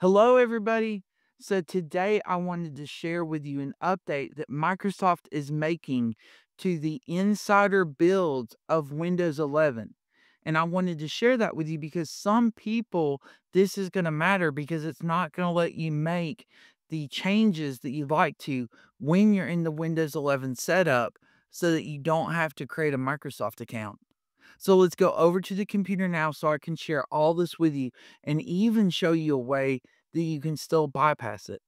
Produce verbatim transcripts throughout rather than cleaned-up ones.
Hello, everybody. So today I wanted to share with you an update that Microsoft is making to the insider builds of Windows eleven. And I wanted to share that with you because some people, this is going to matter because it's not going to let you make the changes that you'd like to when you're in the Windows eleven setup so that you don't have to create a Microsoft account. So let's go over to the computer now so I can share all this with you and even show you a way that you can still bypass it.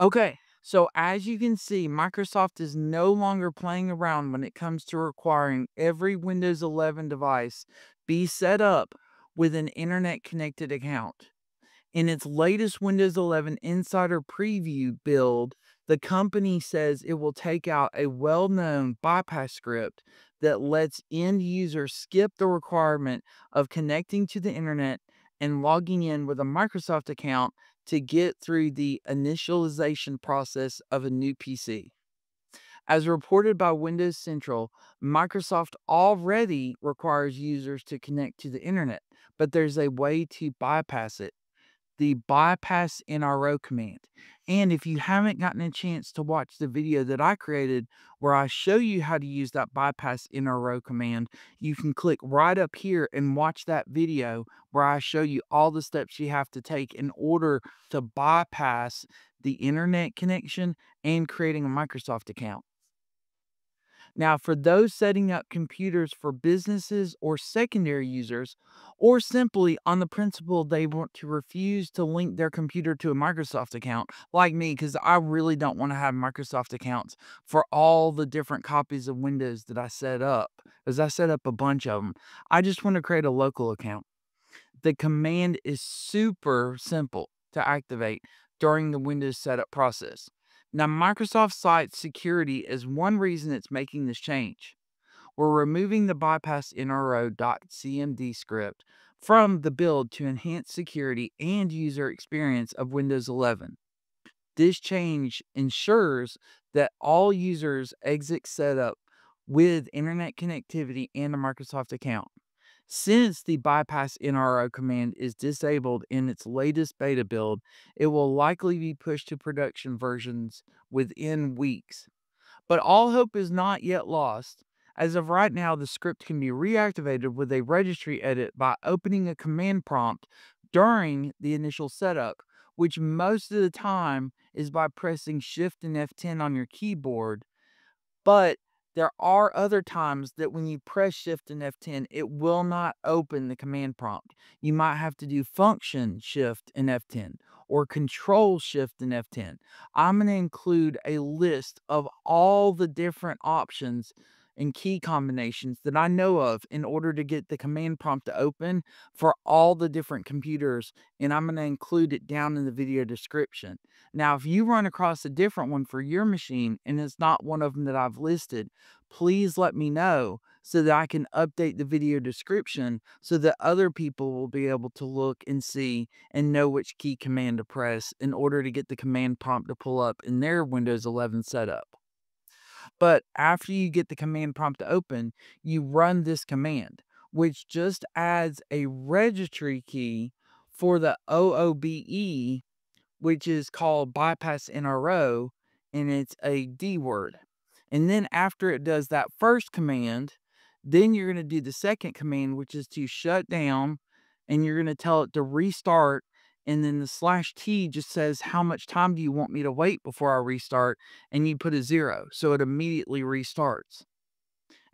Okay, so as you can see, Microsoft is no longer playing around when it comes to requiring every Windows eleven device be set up with an internet-connected account. In its latest Windows eleven Insider Preview build, the company says it will take out a well-known bypass script that lets end users skip the requirement of connecting to the internet and logging in with a Microsoft account to get through the initialization process of a new P C. As reported by Windows Central, Microsoft already requires users to connect to the internet, but there's a way to bypass it. The bypass N R O command. And if you haven't gotten a chance to watch the video that I created where I show you how to use that bypass N R O command, you can click right up here and watch that video where I show you all the steps you have to take in order to bypass the internet connection and creating a Microsoft account. Now, for those setting up computers for businesses or secondary users, or simply on the principle they want to refuse to link their computer to a Microsoft account, like me, because I really don't want to have Microsoft accounts for all the different copies of Windows that I set up, as I set up a bunch of them. I just want to create a local account. The command is super simple to activate during the Windows setup process. Now, Microsoft cites security as one reason it's making this change. We're removing the bypass N R O dot C M D script from the build to enhance security and user experience of Windows eleven. This change ensures that all users exit setup with internet connectivity and a Microsoft account. Since the bypass N R O command is disabled in its latest beta build, it will likely be pushed to production versions within weeks. But all hope is not yet lost. As of right now, the script can be reactivated with a registry edit by opening a command prompt during the initial setup, which most of the time is by pressing Shift and F ten on your keyboard. But there are other times that when you press Shift and F ten, it will not open the command prompt. You might have to do Function Shift and F ten or Control Shift and F ten. I'm going to include a list of all the different options and key combinations that I know of in order to get the command prompt to open for all the different computers, and I'm going to include it down in the video description. Now, if you run across a different one for your machine and it's not one of them that I've listed, please let me know so that I can update the video description so that other people will be able to look and see and know which key command to press in order to get the command prompt to pull up in their Windows eleven setup. But after you get the command prompt to open, you run this command, which just adds a registry key for the O O B E, which is called bypass N R O, and it's a D word. And then after it does that first command, then you're going to do the second command, which is to shut down, and you're going to tell it to restart. And then the slash T just says, how much time do you want me to wait before I restart? And you put a zero. So it immediately restarts.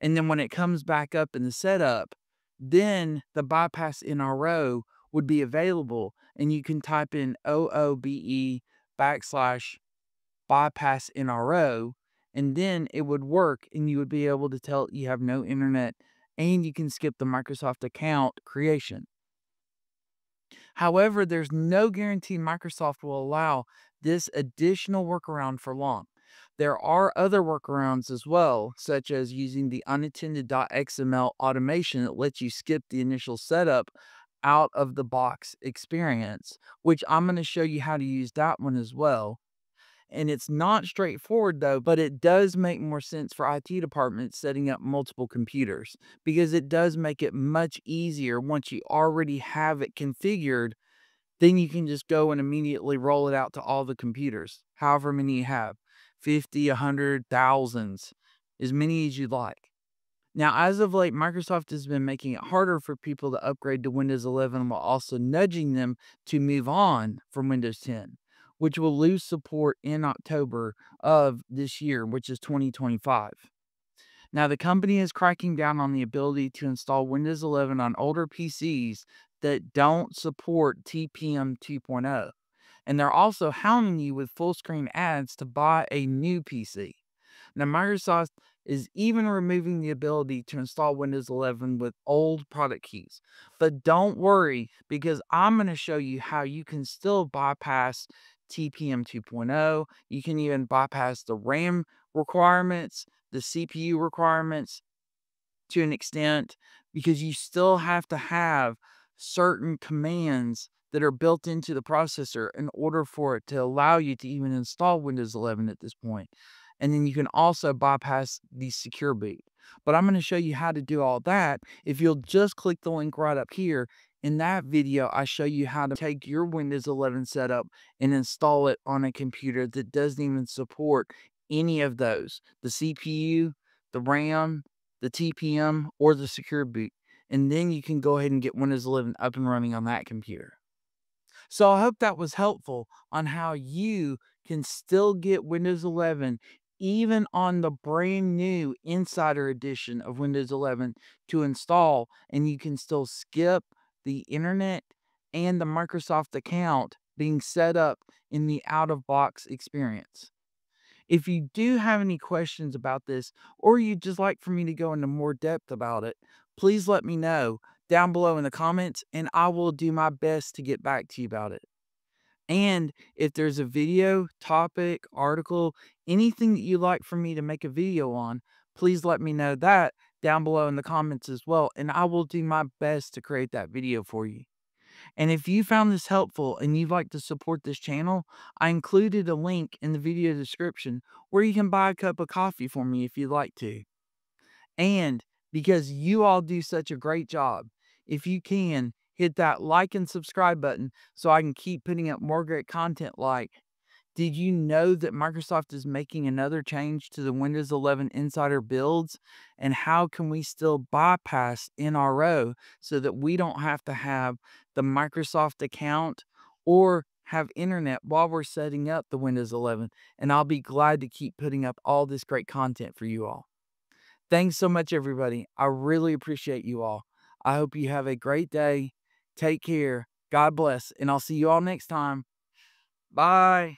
And then when it comes back up in the setup, then the bypass N R O would be available. And you can type in O O B E backslash bypass N R O. And then it would work. And you would be able to tell it you have no internet. And you can skip the Microsoft account creation. However, there's no guarantee Microsoft will allow this additional workaround for long. There are other workarounds as well, such as using the unattended dot X M L automation that lets you skip the initial setup out of the box experience, which I'm going to show you how to use that one as well. And it's not straightforward though, but it does make more sense for I T departments setting up multiple computers because it does make it much easier once you already have it configured Then you can just go and immediately roll it out to all the computers, however many you have, fifty, one hundred, thousands, as many as you'd like. Now, as of late, Microsoft has been making it harder for people to upgrade to Windows eleven while also nudging them to move on from Windows ten, which will lose support in October of this year, which is twenty twenty-five. Now, the company is cracking down on the ability to install Windows eleven on older P Cs that don't support T P M two point oh. And they're also hounding you with full screen ads to buy a new P C. Now, Microsoft is even removing the ability to install Windows eleven with old product keys. But don't worry, because I'm going to show you how you can still bypass T P M two point oh. You can even bypass the RAM requirements, the C P U requirements to an extent, because you still have to have certain commands that are built into the processor in order for it to allow you to even install Windows eleven at this point. And then you can also bypass the secure boot. But I'm going to show you how to do all that if you'll just click the link right up here. In that video, I show you how to take your Windows eleven setup and install it on a computer that doesn't even support any of those, the C P U, the RAM, the T P M, or the secure boot. And then you can go ahead and get Windows eleven up and running on that computer. So I hope that was helpful on how you can still get Windows eleven, even on the brand new Insider Edition of Windows eleven to install, and you can still skip the internet and the Microsoft account being set up in the out-of-box experience. If you do have any questions about this, or you'd just like for me to go into more depth about it, please let me know down below in the comments, and I will do my best to get back to you about it. And if there's a video, topic, article, anything that you'd like for me to make a video on, please let me know that down below in the comments as well, and I will do my best to create that video for you. And if you found this helpful and you'd like to support this channel, I included a link in the video description where you can buy a cup of coffee for me if you'd like to. And because you all do such a great job, if you can, hit that like and subscribe button so I can keep putting up more great content like, did you know that Microsoft is making another change to the Windows eleven Insider builds? And how can we still bypass N R O so that we don't have to have the Microsoft account or have internet while we're setting up the Windows eleven? And I'll be glad to keep putting up all this great content for you all. Thanks so much, everybody. I really appreciate you all. I hope you have a great day. Take care. God bless. And I'll see you all next time. Bye.